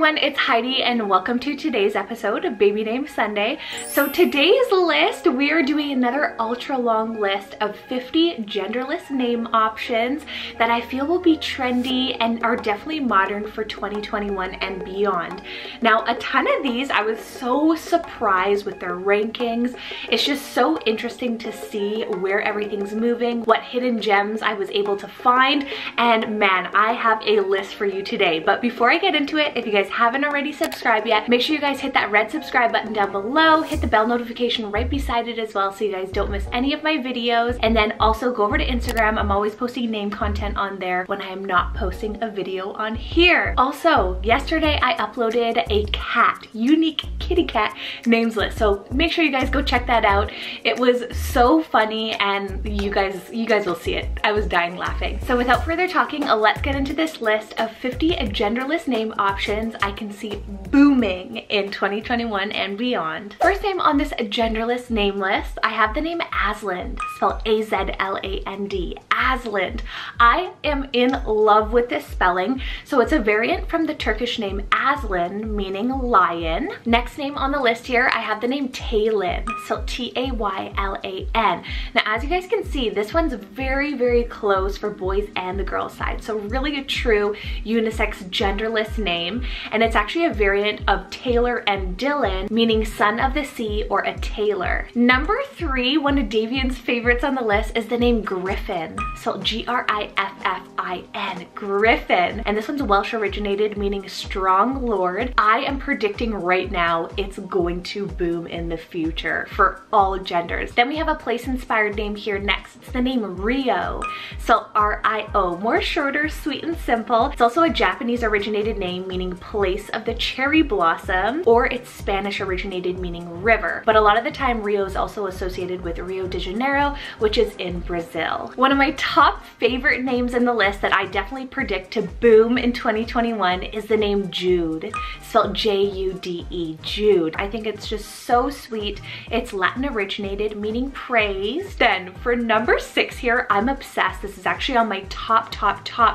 everyone, it's Heidi and welcome to today's episode of Baby Name Sunday. So today's list, we are doing another ultra long list of 50 genderless name options that I feel will be trendy and are definitely modern for 2021 and beyond. Now a ton of these, I was so surprised with their rankings. It's just so interesting to see where everything's moving, what hidden gems I was able to find, and man, I have a list for you today. But before I get into it, if you guys haven't already subscribed yet, make sure you guys hit that red subscribe button down below, hit the bell notification right beside it as well so you guys don't miss any of my videos, and then also go over to Instagram. I'm always posting name content on there when I'm not posting a video on here. Also, yesterday I uploaded a cat, unique kitty cat names list, so make sure you guys go check that out. It was so funny and you guys will see it. I was dying laughing. So without further talking, let's get into this list of 50 genderless name options I can see booming in 2021 and beyond. First name on this genderless name list, I have the name Asland, spelled A-Z-L-A-N-D, Asland. I am in love with this spelling. So it's a variant from the Turkish name Aslan, meaning lion. Next name on the list here, I have the name Taylin, spelled T-A-Y-L-A-N. Now, as you guys can see, this one's very, very close for boys and the girls side. So really a true unisex genderless name, and it's actually a variant of Taylor and Dylan, meaning son of the sea or a tailor. Number three, one of Davian's favorites on the list, is the name Griffin, so G-R-I-F-F-I-N, Griffin, and this one's Welsh originated, meaning strong lord. I am predicting right now it's going to boom in the future for all genders. Then we have a place inspired name here next. It's the name Rio, so R-I-O, more shorter, sweet and simple. It's also a Japanese originated name, meaning place of the cherry blossom, or it's Spanish originated, meaning river. But a lot of the time Rio is also associated with Rio de Janeiro, which is in Brazil. One of my top favorite names in the list that I definitely predict to boom in 2021 is the name Jude, spelled J-U-D-E, Jude. I think it's just so sweet. It's Latin originated, meaning praise. Then for number six here, I'm obsessed. This is actually on my top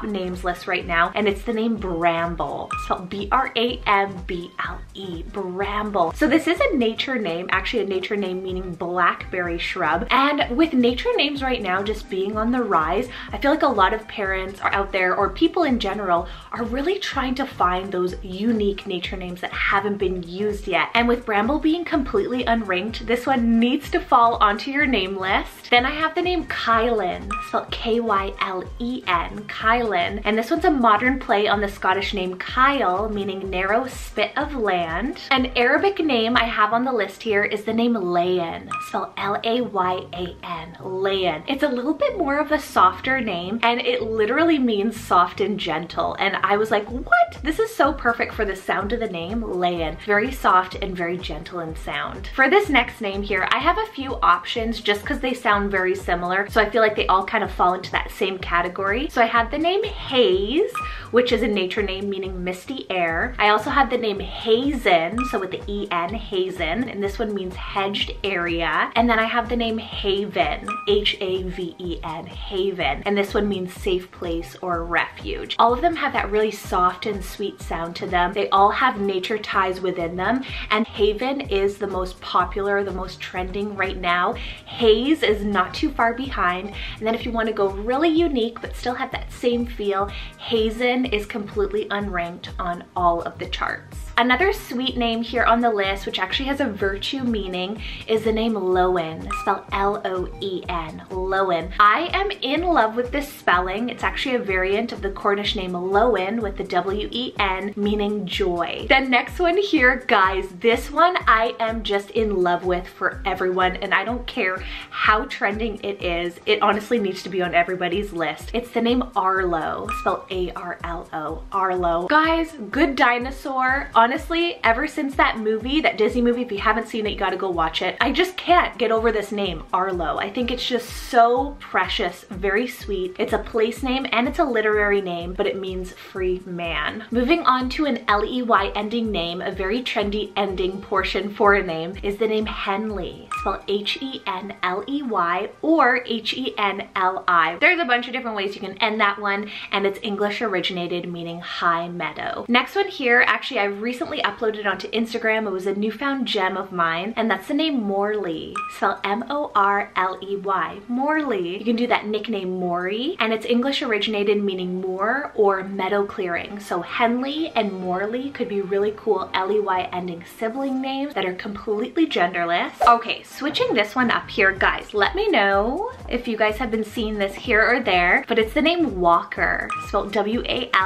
names list right now, and it's the name Bramble, spelled B-R-A-M-B-L-E, Bramble. So this is a nature name, actually a nature name meaning blackberry shrub. And with nature names right now just being on the rise, I feel like a lot of parents are out there, or people in general, are really trying to find those unique nature names that haven't been used yet. And with Bramble being completely unranked, this one needs to fall onto your name list. Then I have the name Kylin, spelled K-Y-L-E-N, Kylin. And this one's a modern play on the Scottish name Kyle, meaning narrow spit of land. An Arabic name I have on the list here is the name Layan, spelled L-A-Y-A-N, Layan. It's a little bit more of a softer name, and it literally means soft and gentle. And I was like, what? This is so perfect for the sound of the name Layan. Very soft and very gentle in sound. For this next name here, I have a few options just because they sound very similar. So I feel like they all kind of fall into that same category. So I have the name Haze, which is a nature name meaning misty air. I also have the name Hazen, so with the E-N, Hazen, and this one means hedged area. And then I have the name Haven, H-A-V-E-N, Haven, and this one means safe place or refuge. All of them have that really soft and sweet sound to them. They all have nature ties within them, and Haven is the most popular, the most trending right now. Haze is not too far behind. And then if you want to go really unique but still have that same feel, Hazen is completely unranked on all of the charts. Another sweet name here on the list, which actually has a virtue meaning, is the name Lowen, spelled L-O-E-N, Lowen. I am in love with this spelling. It's actually a variant of the Cornish name Lowen with the W-E-N, meaning joy. The next one here, guys, this one I am just in love with for everyone, and I don't care how trending it is. It honestly needs to be on everybody's list. It's the name Arlo, spelled A-R-L-O, Arlo. Guys, good dinosaur. Honestly, ever since that movie, that Disney movie, if you haven't seen it, you gotta go watch it. I just can't get over this name, Arlo. I think it's just so precious, very sweet. It's a place name and it's a literary name, but it means free man. Moving on to an L-E-Y ending name, a very trendy ending portion for a name, is the name Henley. Spelled H-E-N-L-E-Y or H-E-N-L-I. There's a bunch of different ways you can end that one, and it's English originated, meaning high meadow. Next one here, actually I recently uploaded onto Instagram. It was a newfound gem of mine, and that's the name Morley. Spelled M-O-R-L-E-Y. Morley. You can do that nickname Maury, and it's English originated, meaning moor or meadow clearing. So Henley and Morley could be really cool L-E-Y ending sibling names that are completely genderless. Okay, switching this one up here, guys, let me know if you guys have been seeing this here or there, but it's the name Walker, spelled W-A-L-K-E-R,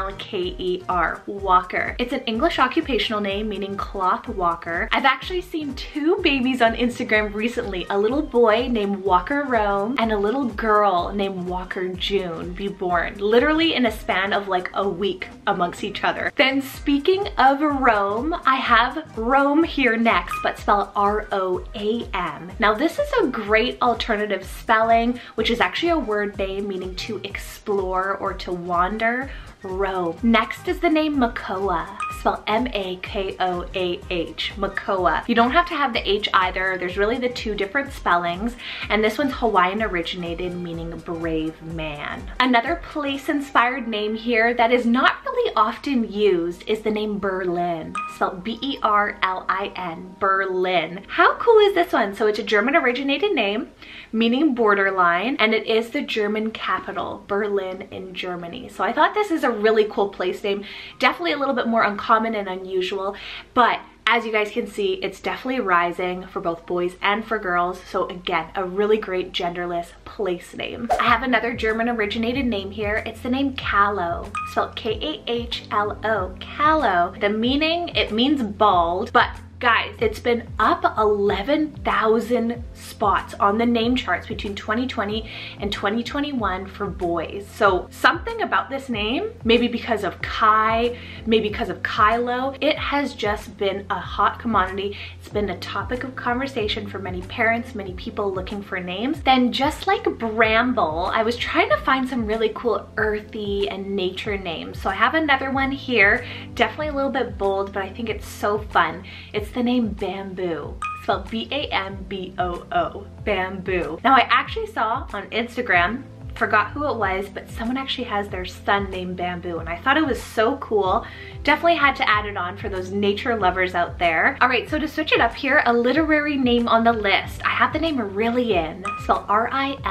Walker. It's an English occupational name, meaning cloth walker. I've actually seen two babies on Instagram recently, a little boy named Walker Roam and a little girl named Walker June be born, literally in a span of like a week amongst each other. Then speaking of Roam, I have Roam here next, but spell R-O-A-M. Now this is a great alternative spelling, which is actually a word name meaning to explore or to wander. Roam. Next is the name Makoa, spelled M-A-K-O-A-H, Makoa. You don't have to have the H either, there's really the two different spellings, and this one's Hawaiian originated, meaning brave man. Another place inspired name here that is not really often used is the name Berlin, spelled B-E-R-L-I-N, Berlin. How cool is this one? So it's a German originated name, meaning borderline, and it is the German capital, Berlin in Germany. So I thought this is a really cool place name, definitely a little bit more uncommon and unusual, but as you guys can see, it's definitely rising for both boys and for girls. So again, a really great genderless place name. I have another German originated name here. It's the name Callow, spelled K-A-H-L-O, Callow. The meaning, it means bald, but guys, it's been up 11,000 spots on the name charts between 2020 and 2021 for boys. So something about this name, maybe because of Kai, maybe because of Kylo, it has just been a hot commodity. It's been a topic of conversation for many parents, many people looking for names. Then just like Bramble, I was trying to find some really cool earthy and nature names. So I have another one here, definitely a little bit bold, but I think it's so fun. It's the name Bamboo, spelled B-A-M-B-O-O, Bamboo. Now I actually saw on Instagram, forgot who it was, but someone actually has their son named Bamboo, and I thought it was so cool. Definitely had to add it on for those nature lovers out there. All right, so to switch it up here, a literary name on the list. I have the name Rillian, spelled R-I-L-I-A-N,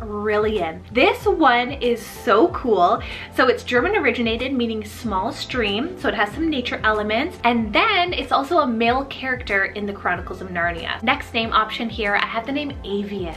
Rillian. This one is so cool. So it's German originated, meaning small stream, so it has some nature elements, and then it's also a male character in the Chronicles of Narnia. Next name option here, I have the name Avius.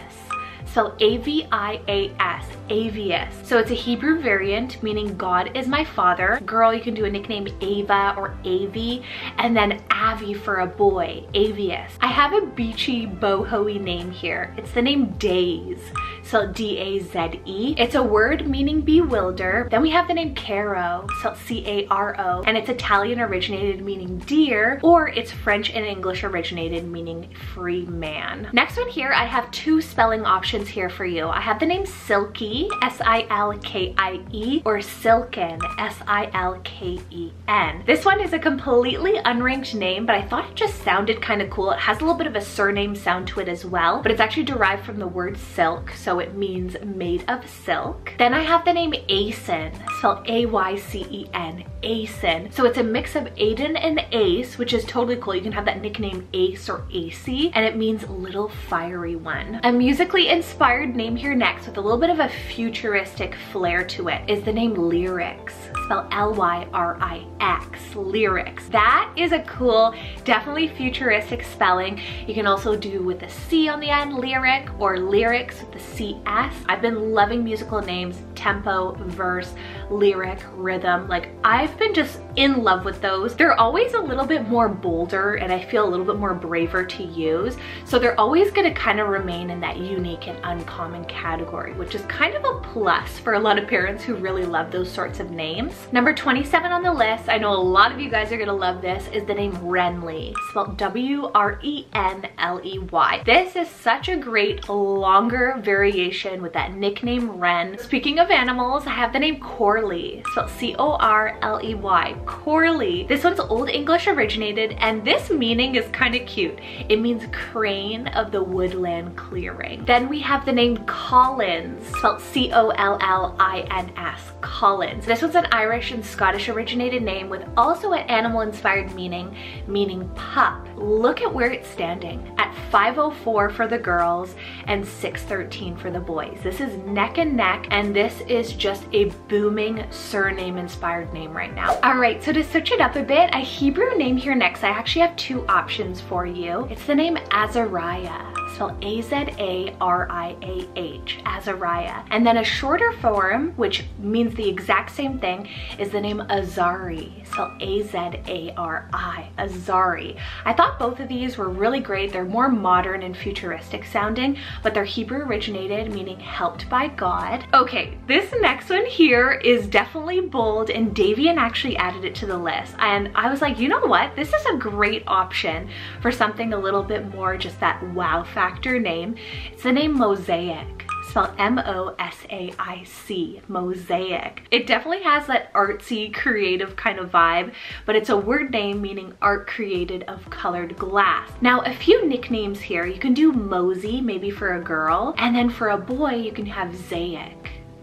So A-V-I-A-S, Avius. So it's a Hebrew variant, meaning God is my father. Girl, you can do a nickname Ava or Avi, and then Avi for a boy, Avius. I have a beachy boho-y name here. It's the name Daze, so D-A-Z-E. It's a word meaning bewilder. Then we have the name Caro, so C-A-R-O, and it's Italian originated, meaning deer, or it's French and English originated, meaning free man. Next one here, I have two spelling options here for you. I have the name Silky, S-I-L-K-I-E, or Silken, S-I-L-K-E-N. This one is a completely unranked name, but I thought it just sounded kind of cool. It has a little bit of a surname sound to it as well, but it's actually derived from the word silk, so it means made of silk. Then I have the name Aysen, spelled A-Y-C-E-N, Aysen. So it's a mix of Aiden and Ace, which is totally cool. You can have that nickname Ace or Acey, and it means little fiery one. A musically inspired name here next, with a little bit of a futuristic flair to it, is the name Lyrics, spelled L-Y-R-I-X, Lyrics. That is a cool, definitely futuristic spelling. You can also do with a C on the end, Lyric, or Lyrics with the CS. I've been loving musical names. tempo, verse, lyric, rhythm. Like, I've been just in love with those. They're always a little bit more bolder and I feel a little bit more braver to use. So they're always gonna kind of remain in that unique and uncommon category, which is kind of a plus for a lot of parents who really love those sorts of names. Number 27 on the list, I know a lot of you guys are gonna love this, is the name Renly, spelled W-R-E-N-L-E-Y. This is such a great longer variation with that nickname Ren. Speaking of animals, I have the name Corley, spelled C-O-R-L-E-Y, Corley. This one's Old English originated and this meaning is kind of cute. It means crane of the woodland clearing. Then we have the name Collins, spelled C-O-L-L-I-N-S, Collins. This one's an Irish and Scottish originated name with also an animal inspired meaning, meaning pup. Look at where it's standing, at 504 for the girls and 613 for the boys. This is neck and neck and this is just a booming surname inspired name right now. All right, so to switch it up a bit, a Hebrew name here next, I actually have two options for you. It's the name Azariah, spelled A-Z-A-R-I-A-H, Azariah. And then a shorter form, which means the exact same thing, is the name Azari, spelled A-Z-A-R-I, Azari. I thought both of these were really great. They're more modern and futuristic sounding, but they're Hebrew originated, meaning helped by God. Okay, this next one here is definitely bold and Davian actually added it to the list. And I was like, you know what? This is a great option for something a little bit more just that wow factor name. It's the name Mosaic, spelled M-O-S-A-I-C, Mosaic. It definitely has that artsy, creative kind of vibe, but it's a word name meaning art created of colored glass. Now, a few nicknames here. You can do Mosey, maybe for a girl, and then for a boy, you can have Zaic.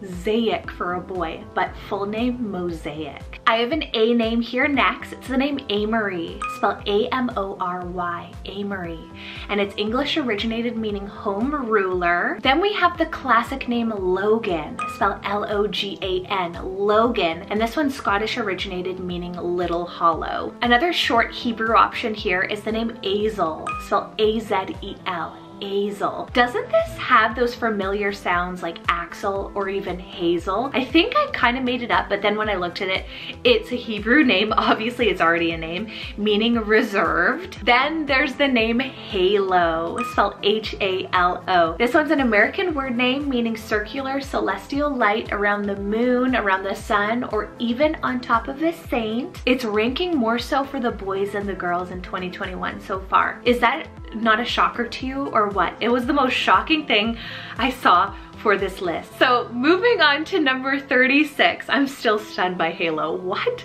Zaic for a boy, but full name Mosaic. I have an A name here next. It's the name Amory, spelled A-M-O-R-Y, Amory. And it's English originated meaning home ruler. Then we have the classic name Logan, spelled L-O-G-A-N, Logan. And this one's Scottish originated meaning little hollow. Another short Hebrew option here is the name Azel, spelled A-Z-E-L. Azel. Doesn't this have those familiar sounds like axel or even hazel? I think I kind of made it up, but then when I looked at it, it's a Hebrew name. Obviously, it's already a name, meaning reserved. Then there's the name Halo, spelled H-A-L-O. This one's an American word name, meaning circular celestial light around the moon, around the sun, or even on top of a saint. It's ranking more so for the boys than the girls in 2021 so far. Is that not a shocker to you or what? It was the most shocking thing I saw for this list. So moving on to number 36. I'm still stunned by Halo. What?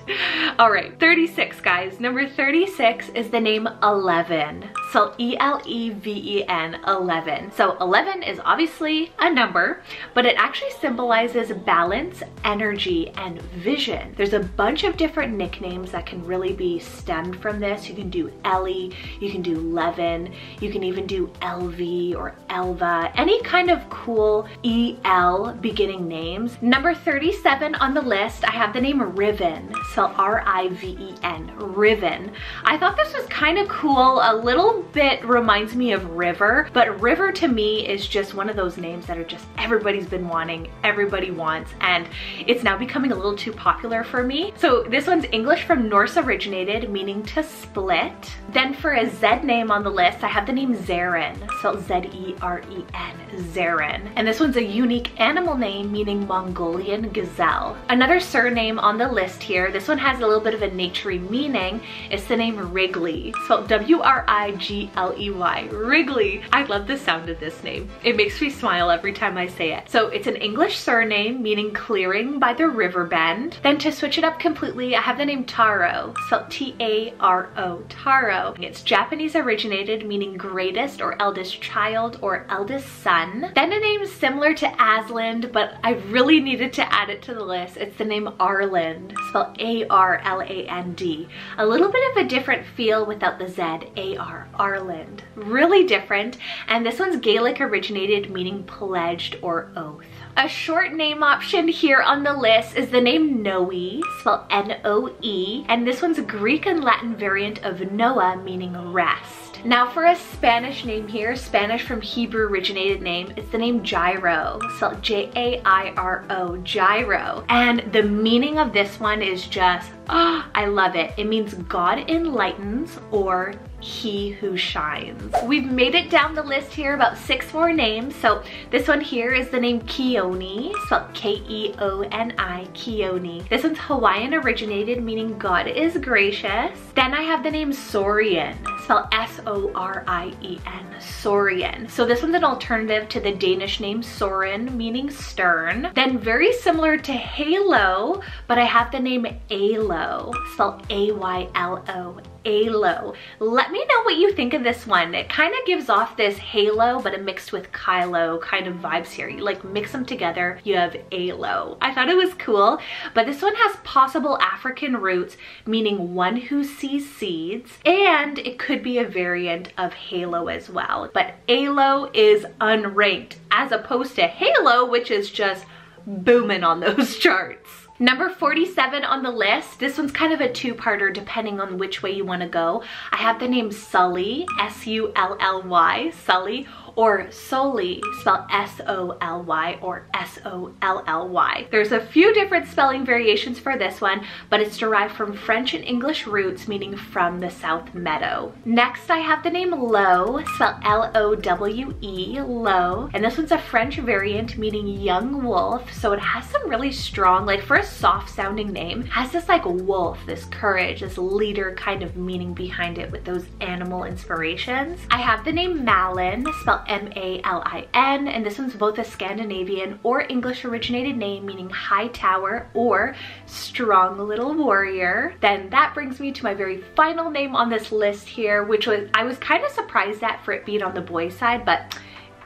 All right, 36 guys. Number 36 is the name Eleven. So E-L-E-V-E-N, 11. So 11 is obviously a number, but it actually symbolizes balance, energy, and vision. There's a bunch of different nicknames that can really be stemmed from this. You can do Ellie, you can do Levin, you can even do LV or Elva, any kind of cool E-L beginning names. Number 37 on the list, I have the name Riven, spelled R-I-V-E-N, Riven. I thought this was kind of cool. A little bit reminds me of River, but River to me is just one of those names that are just everybody's been wanting, everybody wants, and it's now becoming a little too popular for me. So this one's English from Norse originated, meaning to split. Then for a Z name on the list, I have the name Zarin, spelled Z-E-R-E-N, Zarin. And this one's a unique animal name meaning Mongolian gazelle. Another surname on the list here, this one has a little bit of a naturey meaning, it's the name Wrigley, spelled W-R-I-G-L-E-Y, Wrigley. I love the sound of this name. It makes me smile every time I say it. So it's an English surname meaning clearing by the river bend. Then to switch it up completely, I have the name Taro, spelled T-A-R-O, Taro. It's Japanese originated meaning greatest or eldest child or eldest son. Then a name similar to Asland, but I really needed to add it to the list. It's the name Arland, spelled A-R-L-A-N-D. A little bit of a different feel without the Z, A-R, Ireland. Really different, and this one's Gaelic originated, meaning pledged or oath. A short name option here on the list is the name Noe, spelled N-O-E, and this one's Greek and Latin variant of Noah, meaning rest. Now for a Spanish name here, Spanish from Hebrew originated name, it's the name Jairo, spelled J-A-I-R-O, Jairo. And the meaning of this one is just, oh, I love it. It means God enlightens or he who shines. We've made it down the list here, about 6 more names. So this one here is the name Keone, spelled K-E-O-N-I, Keone. This one's Hawaiian originated, meaning God is gracious. Then I have the name Saurien, spelled S-O-R-I-E-N, Saurien. So this one's an alternative to the Danish name Soren, meaning stern. Then very similar to Halo, but I have the name Aylo, spelled A-Y-L-O, Aylo. Let me know what you think of this one. It kind of gives off this Halo, but it mixed with Kylo kind of vibes here. You like mix them together, you have Aylo. I thought it was cool, but this one has possible African roots, meaning one who sees seeds, and it could be a variant of Halo as well. But Aylo is unranked as opposed to Halo, which is just booming on those charts. Number 47 on the list, this one's kind of a two-parter depending on which way you want to go. I have the name Sully, S-U-L-L-Y, Sully, or Solly, spelled S-O-L-Y or S-O-L-L-Y. There's a few different spelling variations for this one, but it's derived from French and English roots, meaning from the South Meadow. Next, I have the name Lowe, spelled L-O-W-E, Lowe, and this one's a French variant, meaning young wolf, so it has some really strong, like for a soft sounding name, has this like wolf, this courage, this leader kind of meaning behind it with those animal inspirations. I have the name Malin, spelled M-A-L-I-N, and this one's both a Scandinavian or English originated name, meaning high tower or strong little warrior. Then that brings me to my very final name on this list here, which was, I was kind of surprised at for it being on the boys' side, but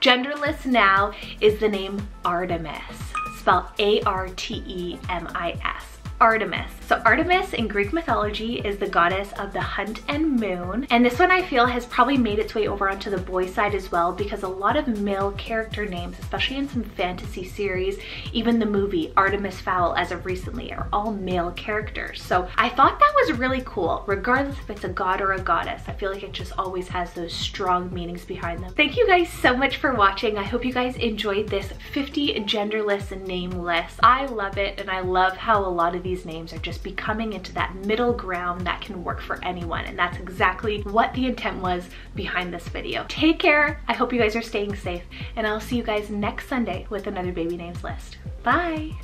genderless now, is the name Artemis, spelled A-R-T-E-M-I-S. Artemis. So Artemis in Greek mythology is the goddess of the hunt and moon, and this one I feel has probably made its way over onto the boys' side as well, because a lot of male character names, especially in some fantasy series, even the movie Artemis Fowl as of recently, are all male characters. So I thought that was really cool. Regardless if it's a god or a goddess, I feel like it just always has those strong meanings behind them. Thank you guys so much for watching. I hope you guys enjoyed this 50 genderless name list. I love it, and I love how a lot of these names are just becoming into that middle ground that can work for anyone, and that's exactly what the intent was behind this video. Take care, I hope you guys are staying safe, and I'll see you guys next Sunday with another baby names list. Bye!